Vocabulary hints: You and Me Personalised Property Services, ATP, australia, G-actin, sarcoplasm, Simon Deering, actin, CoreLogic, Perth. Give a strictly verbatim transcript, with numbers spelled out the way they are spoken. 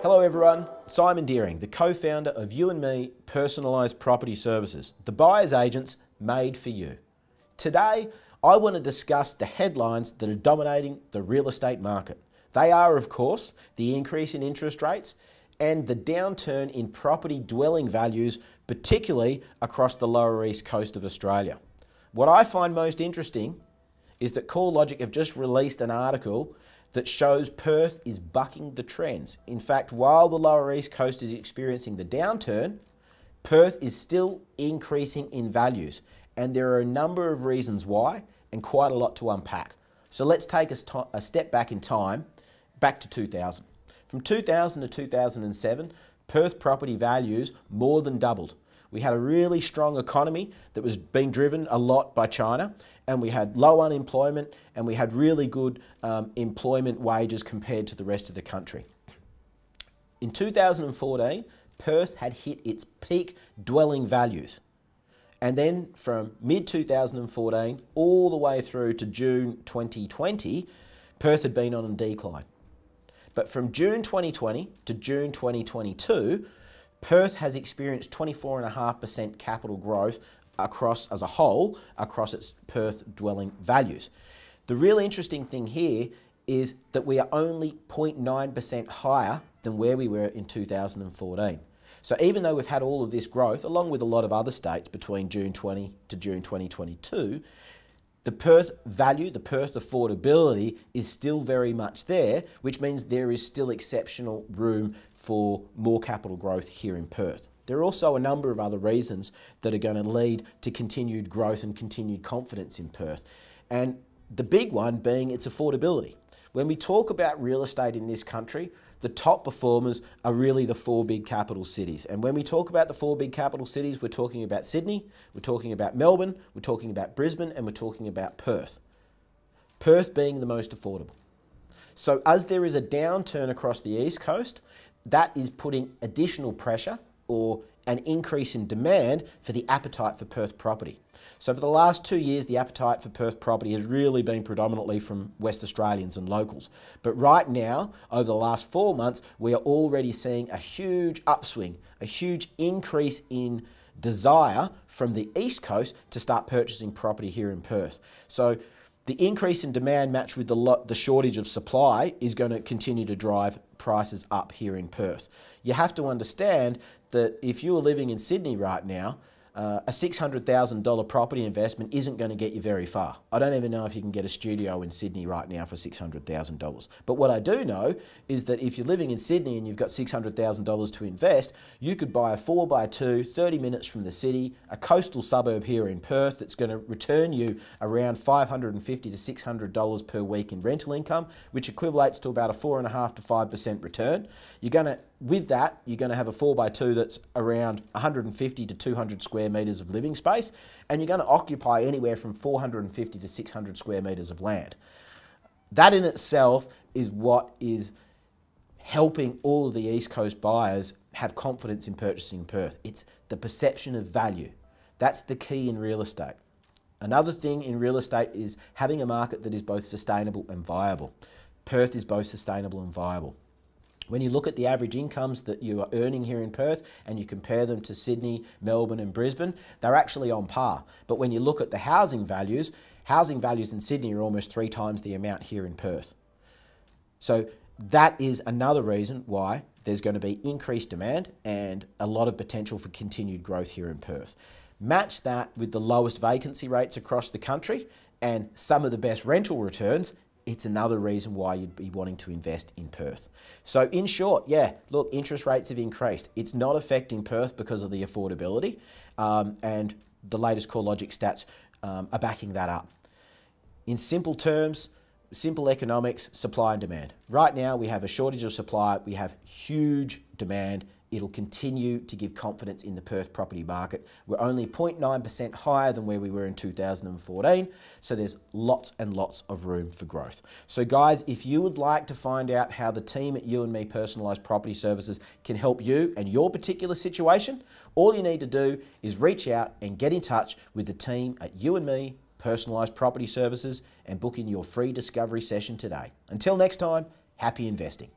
Hello everyone, Simon Deering, the co-founder of You and Me Personalised Property Services, the buyer's agents made for you. Today, I want to discuss the headlines that are dominating the real estate market. They are, of course, the increase in interest rates and the downturn in property dwelling values, particularly across the Lower East Coast of Australia. What I find most interesting is that CoreLogic have just released an article that shows Perth is bucking the trends. In fact, while the Lower East Coast is experiencing the downturn, Perth is still increasing in values. And there are a number of reasons why, and quite a lot to unpack. So let's take a, a step back in time, back to two thousand. From two thousand to two thousand seven, Perth property values more than doubled. We had a really strong economy that was being driven a lot by China, and we had low unemployment, and we had really good um, employment wages compared to the rest of the country. In two thousand fourteen, Perth had hit its peak dwelling values. And then from mid two thousand fourteen all the way through to June twenty twenty, Perth had been on a decline. But from June twenty twenty to June twenty twenty-two, Perth has experienced twenty-four point five percent capital growth across, as a whole, across its Perth dwelling values. The real interesting thing here is that we are only zero point nine percent higher than where we were in two thousand fourteen. So even though we've had all of this growth, along with a lot of other states between June twenty to June twenty twenty-two, the Perth value, the Perth affordability is still very much there, which means there is still exceptional room for more capital growth here in Perth. There are also a number of other reasons that are going to lead to continued growth and continued confidence in Perth. And the big one being its affordability. When we talk about real estate in this country, the top performers are really the four big capital cities. And when we talk about the four big capital cities, we're talking about Sydney, we're talking about Melbourne, we're talking about Brisbane, and we're talking about Perth. Perth being the most affordable. So as there is a downturn across the East Coast, that is putting additional pressure or an increase in demand for the appetite for Perth property. So for the last two years, the appetite for Perth property has really been predominantly from West Australians and locals. But right now, over the last four months, we are already seeing a huge upswing, a huge increase in desire from the East Coast to start purchasing property here in Perth. So the increase in demand matched with the, lo the shortage of supply is going to continue to drive prices up here in Perth. You have to understand that if you are living in Sydney right now, uh, a six hundred thousand dollar property investment isn't going to get you very far. I don't even know if you can get a studio in Sydney right now for six hundred thousand dollars. But what I do know is that if you're living in Sydney and you've got six hundred thousand dollars to invest, you could buy a four by two, thirty minutes from the city, a coastal suburb here in Perth that's going to return you around five hundred fifty to six hundred dollars per week in rental income, which equates to about a four point five to five percent return. You're going to With that, you're going to have a four by two that's around one hundred fifty to two hundred square metres of living space, and you're going to occupy anywhere from four hundred fifty to six hundred square metres of land. That in itself is what is helping all of the East Coast buyers have confidence in purchasing Perth. It's the perception of value. That's the key in real estate. Another thing in real estate is having a market that is both sustainable and viable. Perth is both sustainable and viable. When you look at the average incomes that you are earning here in Perth and you compare them to Sydney, Melbourne and Brisbane, they're actually on par. But when you look at the housing values, housing values in Sydney are almost three times the amount here in Perth. So that is another reason why there's going to be increased demand and a lot of potential for continued growth here in Perth. Match that with the lowest vacancy rates across the country and some of the best rental returns, it's another reason why you'd be wanting to invest in Perth. So in short, yeah, look, interest rates have increased. It's not affecting Perth because of the affordability, um, and the latest CoreLogic stats um, are backing that up. In simple terms, simple economics, supply and demand. Right now we have a shortage of supply, we have huge demand. It'll continue to give confidence in the Perth property market. We're only zero point nine percent higher than where we were in two thousand fourteen, so there's lots and lots of room for growth. So guys, if you would like to find out how the team at You and Me Personalised Property Services can help you and your particular situation, all you need to do is reach out and get in touch with the team at You and Me Personalised Property Services and book in your free discovery session today. Until next time, happy investing.